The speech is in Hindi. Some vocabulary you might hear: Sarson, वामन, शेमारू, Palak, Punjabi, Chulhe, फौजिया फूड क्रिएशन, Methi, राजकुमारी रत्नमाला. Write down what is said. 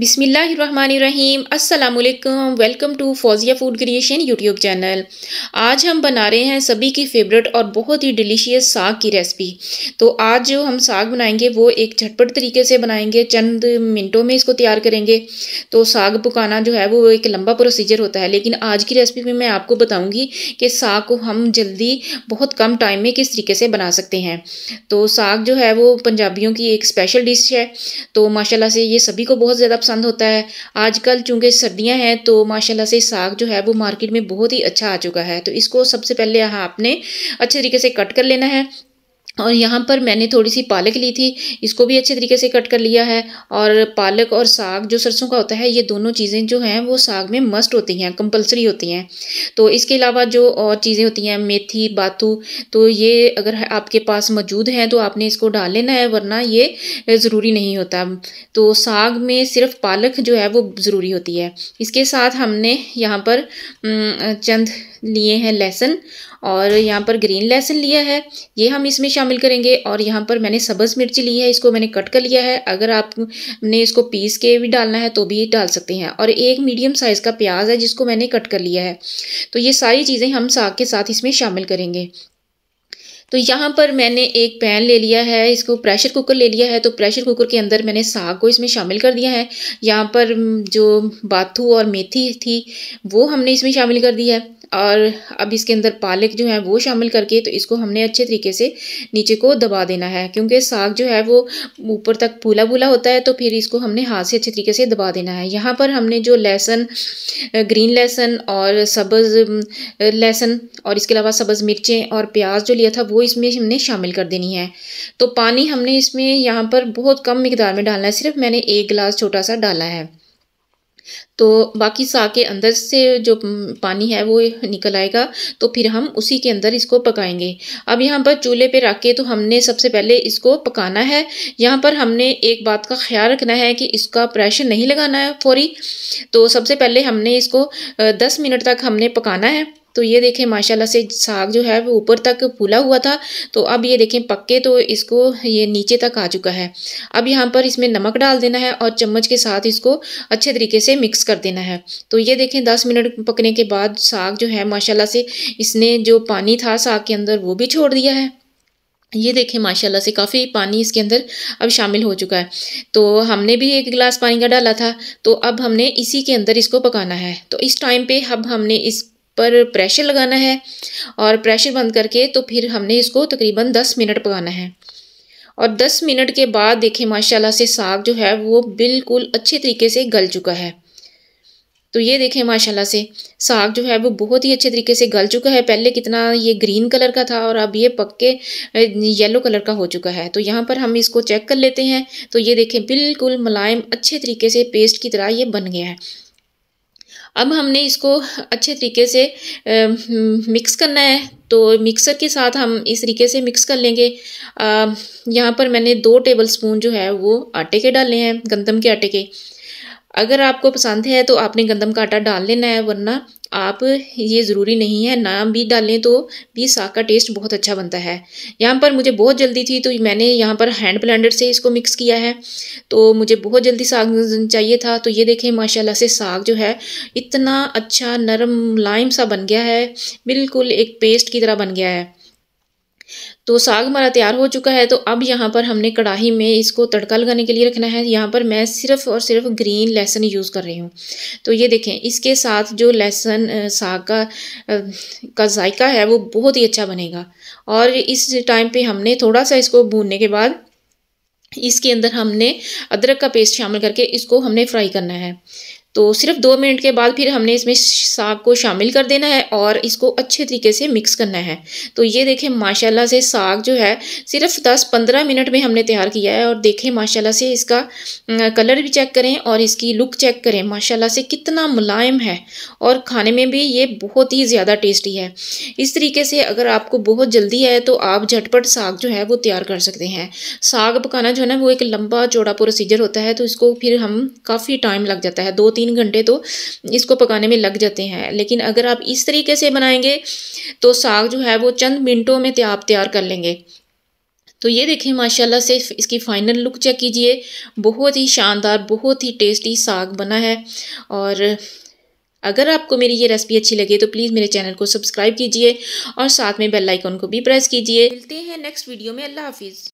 बिस्मिल्लाहिर्रहमानिर्रहीम। अस्सलामुअलैकुम। Welcome to फौजिया फूड क्रिएशन YouTube channel. आज हम बना रहे हैं सभी की फेवरेट और बहुत ही डिलीशियस साग की रेसिपी। तो आज जो हम साग बनाएंगे वो एक झटपट तरीके से बनाएंगे, चंद मिनटों में इसको तैयार करेंगे। तो साग पकाना जो है वो एक लंबा प्रोसीजर होता है, लेकिन आज की रेसिपी में मैं आपको बताऊँगी कि साग को हम जल्दी बहुत कम टाइम में किस तरीके से बना सकते हैं। तो साग जो है वो पंजाबियों की एक स्पेशल डिश है, तो माशाल्लाह से ये सभी को बहुत ज़्यादा पसंद होता है। आजकल चूंकि सर्दियां हैं तो माशाल्लाह से साग जो है वो मार्केट में बहुत ही अच्छा आ चुका है। तो इसको सबसे पहले यहाँ आपने अच्छे तरीके से कट कर लेना है। और यहाँ पर मैंने थोड़ी सी पालक ली थी, इसको भी अच्छे तरीके से कट कर लिया है। और पालक और साग जो सरसों का होता है, ये दोनों चीज़ें जो हैं वो साग में मस्ट होती हैं, कंपलसरी होती हैं। तो इसके अलावा जो और चीज़ें होती हैं, मेथी, बाथू, तो ये अगर आपके पास मौजूद हैं तो आपने इसको डाल लेना है, वरना ये ज़रूरी नहीं होता। तो साग में सिर्फ पालक जो है वो ज़रूरी होती है। इसके साथ हमने यहाँ पर चंद लिए हैं लहसुन, और यहाँ पर ग्रीन लहसुन लिया है, ये हम इसमें शामिल करेंगे। और यहाँ पर मैंने सब्ज़ मिर्ची ली है, इसको मैंने कट कर लिया है। अगर आपने इसको पीस के भी डालना है तो भी डाल सकते हैं। और एक मीडियम साइज़ का प्याज है जिसको मैंने कट कर लिया है। तो ये सारी चीज़ें हम साग के साथ इसमें शामिल करेंगे। तो यहाँ पर मैंने एक पैन ले लिया है, इसको प्रेशर कुकर ले लिया है। तो प्रेशर कुकर के अंदर मैंने साग को इसमें शामिल कर दिया है। यहाँ पर जो बाथू और मेथी थी वो हमने इसमें शामिल कर दी है। और अब इसके अंदर पालक जो है वो शामिल करके तो इसको हमने अच्छे तरीके से नीचे को दबा देना है, क्योंकि साग जो है वो ऊपर तक फूला फूला होता है। तो फिर इसको हमने हाथ से अच्छे तरीके से दबा देना है। यहाँ पर हमने जो लहसुन, ग्रीन लहसुन और सब्ज़ लहसुन और इसके अलावा सब्ज़ मिर्चें और प्याज जो लिया था वो इसमें हमने शामिल कर देनी है। तो पानी हमने इसमें यहाँ पर बहुत कम मिकदार में डालना है, सिर्फ मैंने एक गिलास छोटा सा डाला है। तो बाकी साग के अंदर से जो पानी है वो निकल आएगा, तो फिर हम उसी के अंदर इसको पकाएंगे। अब यहाँ पर चूल्हे पे रख के तो हमने सबसे पहले इसको पकाना है। यहाँ पर हमने एक बात का ख्याल रखना है कि इसका प्रेशर नहीं लगाना है फौरी। तो सबसे पहले हमने इसको 10 मिनट तक हमने पकाना है। तो ये देखें माशाल्लाह से साग जो है वो ऊपर तक फूला हुआ था, तो अब ये देखें पक के तो इसको ये नीचे तक आ चुका है। अब यहाँ पर इसमें नमक डाल देना है और चम्मच के साथ इसको अच्छे तरीके से मिक्स कर देना है। तो ये देखें 10 मिनट पकने के बाद साग जो है माशाल्लाह से इसने जो पानी था साग के अंदर वो भी छोड़ दिया है। ये देखें माशाल्लाह से काफ़ी पानी इसके अंदर अब शामिल हो चुका है। तो हमने भी एक गिलास पानी का डाला था। तो अब हमने इसी के अंदर इसको पकाना है। तो इस टाइम पर अब हमने इस पर प्रेशर लगाना है और प्रेशर बंद करके तो फिर हमने इसको तकरीबन 10 मिनट पकाना है। और 10 मिनट के बाद देखें माशाल्लाह से साग जो है वो बिल्कुल अच्छे तरीके से गल चुका है। तो ये देखें माशाल्लाह से साग जो है वो बहुत ही अच्छे तरीके से गल चुका है। पहले कितना ये ग्रीन कलर का था और अब ये पक के येलो कलर का हो चुका है। तो यहाँ पर हम इसको चेक कर लेते हैं। तो ये देखें बिल्कुल मुलायम अच्छे तरीके से पेस्ट की तरह ये बन गया है। अब हमने इसको अच्छे तरीके से मिक्स करना है। तो मिक्सर के साथ हम इस तरीके से मिक्स कर लेंगे। यहाँ पर मैंने 2 टेबलस्पून जो है वो आटे के डाले हैं, गंदम के आटे के। अगर आपको पसंद है तो आपने गंदम का आटा डाल लेना है, वरना आप ये ज़रूरी नहीं है, ना भी डालें तो भी साग का टेस्ट बहुत अच्छा बनता है। यहाँ पर मुझे बहुत जल्दी थी तो मैंने यहाँ पर हैंड ब्लेंडर से इसको मिक्स किया है। तो मुझे बहुत जल्दी साग चाहिए था। तो ये देखें माशाल्लाह से साग जो है इतना अच्छा नरम मुलायम सा बन गया है, बिल्कुल एक पेस्ट की तरह बन गया है। तो साग हमारा तैयार हो चुका है। तो अब यहाँ पर हमने कढ़ाई में इसको तड़का लगाने के लिए रखना है। यहाँ पर मैं सिर्फ और सिर्फ ग्रीन लहसुन यूज़ कर रही हूँ। तो ये देखें इसके साथ जो लहसुन साग का जायका है वो बहुत ही अच्छा बनेगा। और इस टाइम पे हमने थोड़ा सा इसको भूनने के बाद इसके अंदर हमने अदरक का पेस्ट शामिल करके इसको हमने फ्राई करना है। तो सिर्फ 2 मिनट के बाद फिर हमने इसमें साग को शामिल कर देना है और इसको अच्छे तरीके से मिक्स करना है। तो ये देखें माशाल्लाह से साग जो है सिर्फ 10-15 मिनट में हमने तैयार किया है। और देखें माशाल्लाह से इसका कलर भी चेक करें और इसकी लुक चेक करें, माशाल्लाह से कितना मुलायम है और खाने में भी ये बहुत ही ज़्यादा टेस्टी है। इस तरीके से अगर आपको बहुत जल्दी है तो आप झटपट साग जो है वो तैयार कर सकते हैं। साग पकाना जो है ना वो एक लंबा चौड़ा प्रोसीजर होता है, तो इसको फिर हम काफ़ी टाइम लग जाता है, 2-3 घंटे तो इसको पकाने में लग जाते हैं। लेकिन अगर आप इस तरीके से बनाएंगे तो साग जो है वो चंद मिनटों में आप तैयार कर लेंगे। तो ये देखें माशाल्लाह से इसकी फ़ाइनल लुक चेक कीजिए। बहुत ही शानदार, बहुत ही टेस्टी साग बना है। और अगर आपको मेरी ये रेसिपी अच्छी लगे तो प्लीज़ मेरे चैनल को सब्सक्राइब कीजिए और साथ में बेल आइकन को भी प्रेस कीजिए। मिलते हैं नेक्स्ट वीडियो में। अल्लाह हाफिज़।